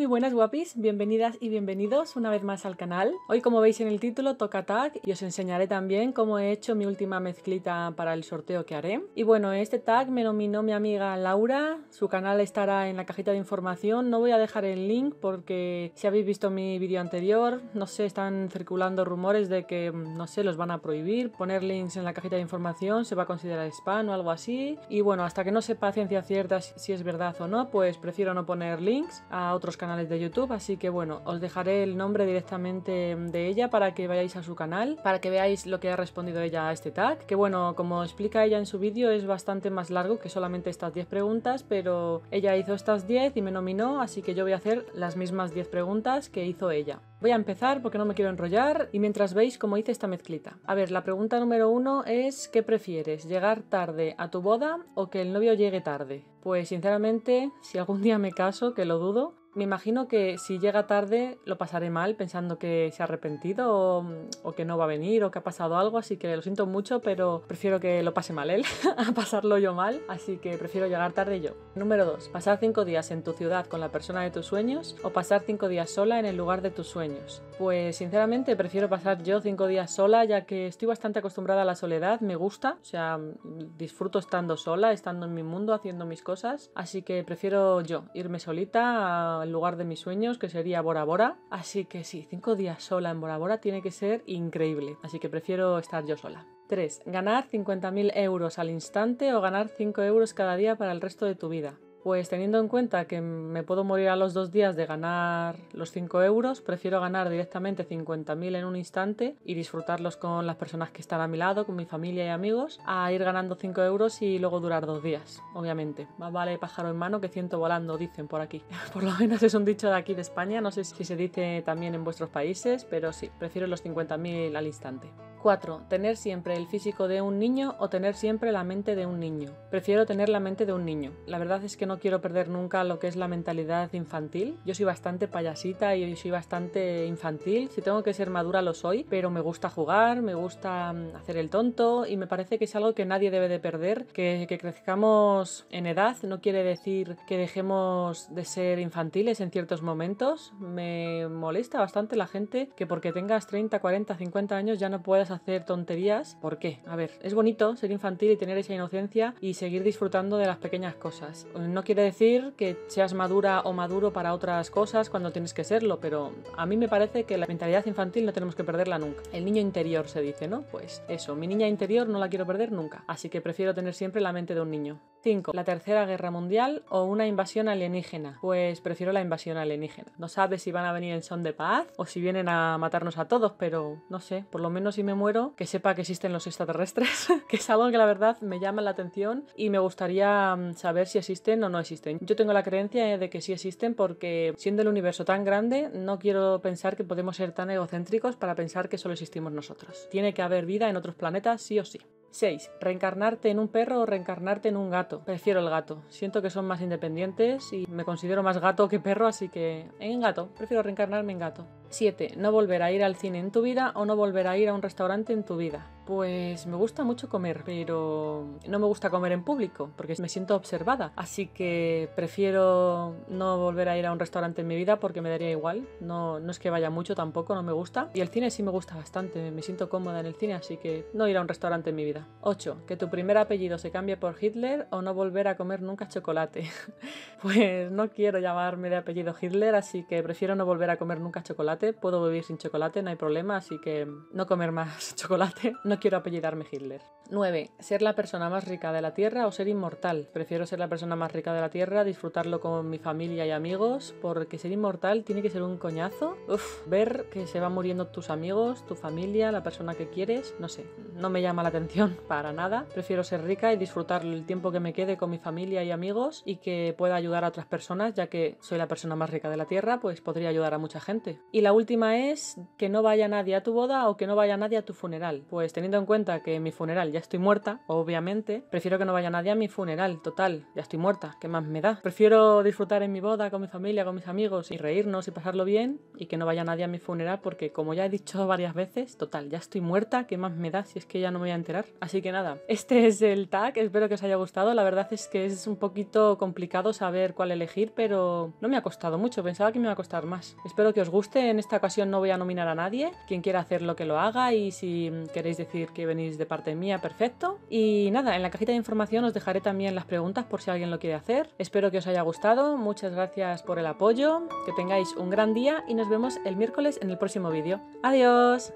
Muy buenas guapis, bienvenidas y bienvenidos una vez más al canal. Hoy, como veis en el título, toca tag y os enseñaré también cómo he hecho mi última mezclita para el sorteo que haré. Y bueno, este tag me nominó mi amiga Laura, su canal estará en la cajita de información, no voy a dejar el link porque si habéis visto mi vídeo anterior, no sé, están circulando rumores de que, no sé, los van a prohibir, poner links en la cajita de información se va a considerar spam o algo así. Y bueno, hasta que no sepa ciencia cierta si es verdad o no, pues prefiero no poner links a otros canales de YouTube, así que bueno, os dejaré el nombre directamente de ella para que vayáis a su canal, para que veáis lo que ha respondido ella a este tag, que bueno, como explica ella en su vídeo, es bastante más largo que solamente estas 10 preguntas, pero ella hizo estas 10 y me nominó, así que yo voy a hacer las mismas 10 preguntas que hizo ella. Voy a empezar porque no me quiero enrollar y mientras veis cómo hice esta mezclita. A ver, la pregunta número 1 es ¿qué prefieres? ¿Llegar tarde a tu boda o que el novio llegue tarde? Pues sinceramente, si algún día me caso, que lo dudo, me imagino que si llega tarde lo pasaré mal pensando que se ha arrepentido o que no va a venir o que ha pasado algo, así que lo siento mucho, pero prefiero que lo pase mal él a pasarlo yo mal, así que prefiero llegar tarde yo. Número 2. Pasar 5 días en tu ciudad con la persona de tus sueños o pasar 5 días sola en el lugar de tus sueños. Pues sinceramente prefiero pasar yo 5 días sola, ya que estoy bastante acostumbrada a la soledad, me gusta, o sea, disfruto estando sola, estando en mi mundo, haciendo mis cosas, así que prefiero yo irme solita al lugar de mis sueños, que sería Bora Bora. Así que sí, 5 días sola en Bora Bora tiene que ser increíble. Así que prefiero estar yo sola. 3. ¿Ganar 50.000 euros al instante o ganar 5 euros cada día para el resto de tu vida? Pues teniendo en cuenta que me puedo morir a los 2 días de ganar los 5 euros, prefiero ganar directamente 50.000 en un instante y disfrutarlos con las personas que están a mi lado, con mi familia y amigos, a ir ganando 5 euros y luego durar 2 días, obviamente. Más vale pájaro en mano que ciento volando, dicen por aquí. Por lo menos es un dicho de aquí de España, no sé si se dice también en vuestros países, pero sí, prefiero los 50.000 al instante. 4. ¿Tener siempre el físico de un niño o tener siempre la mente de un niño? Prefiero tener la mente de un niño. La verdad es que no quiero perder nunca lo que es la mentalidad infantil. Yo soy bastante payasita y yo soy bastante infantil. Si tengo que ser madura lo soy, pero me gusta jugar, me gusta hacer el tonto y me parece que es algo que nadie debe de perder. Que crezcamos en edad no quiere decir que dejemos de ser infantiles en ciertos momentos. Me molesta bastante la gente que porque tengas 30, 40, 50 años ya no puedas hacer tonterías. ¿Por qué? A ver, es bonito ser infantil y tener esa inocencia y seguir disfrutando de las pequeñas cosas. No quiere decir que seas madura o maduro para otras cosas cuando tienes que serlo, pero a mí me parece que la mentalidad infantil no tenemos que perderla nunca. El niño interior se dice, ¿no? Pues eso, mi niña interior no la quiero perder nunca, así que prefiero tener siempre la mente de un niño. 5. ¿La Tercera Guerra Mundial o una invasión alienígena? Pues prefiero la invasión alienígena. No sabes si van a venir en son de paz o si vienen a matarnos a todos, pero no sé, por lo menos si me muero, que sepa que existen los extraterrestres, que es algo que la verdad me llama la atención y me gustaría saber si existen o no existen. Yo tengo la creencia de que sí existen porque siendo el universo tan grande, no quiero pensar que podemos ser tan egocéntricos para pensar que solo existimos nosotros. Tiene que haber vida en otros planetas sí o sí. 6. ¿Reencarnarte en un perro o reencarnarte en un gato? Prefiero el gato. Siento que son más independientes y me considero más gato que perro, así que en gato. Prefiero reencarnarme en gato. 7. ¿No volver a ir al cine en tu vida o no volver a ir a un restaurante en tu vida? Pues me gusta mucho comer, pero no me gusta comer en público porque me siento observada. Así que prefiero no volver a ir a un restaurante en mi vida porque me daría igual. No es que vaya mucho tampoco, no me gusta. Y el cine sí me gusta bastante, me siento cómoda en el cine, así que no ir a un restaurante en mi vida. 8. ¿Que tu primer apellido se cambie por Hitler o no volver a comer nunca chocolate? Pues no quiero llamarme de apellido Hitler, así que prefiero no volver a comer nunca chocolate. Puedo vivir sin chocolate, no hay problema, así que no comer más chocolate. No quiero apellidarme Hitler. 9. ¿Ser la persona más rica de la Tierra o ser inmortal? Prefiero ser la persona más rica de la Tierra, disfrutarlo con mi familia y amigos, porque ser inmortal tiene que ser un coñazo. Uf, ver que se van muriendo tus amigos, tu familia, la persona que quieres, no sé, no me llama la atención para nada. Prefiero ser rica y disfrutar el tiempo que me quede con mi familia y amigos y que pueda ayudar a otras personas, ya que soy la persona más rica de la Tierra, pues podría ayudar a mucha gente. Y la la última es que no vaya nadie a tu boda o que no vaya nadie a tu funeral. Pues teniendo en cuenta que en mi funeral ya estoy muerta, obviamente, prefiero que no vaya nadie a mi funeral. Total, ya estoy muerta, ¿qué más me da? Prefiero disfrutar en mi boda con mi familia, con mis amigos y reírnos y pasarlo bien y que no vaya nadie a mi funeral porque, como ya he dicho varias veces, total, ya estoy muerta, ¿qué más me da si es que ya no me voy a enterar? Así que nada, este es el tag, espero que os haya gustado. La verdad es que es un poquito complicado saber cuál elegir, pero no me ha costado mucho, pensaba que me iba a costar más. Espero que os guste, en esta ocasión no voy a nominar a nadie, quien quiera hacerlo que lo haga y si queréis decir que venís de parte mía, perfecto. Y nada, en la cajita de información os dejaré también las preguntas por si alguien lo quiere hacer. Espero que os haya gustado, muchas gracias por el apoyo, que tengáis un gran día y nos vemos el miércoles en el próximo vídeo. ¡Adiós!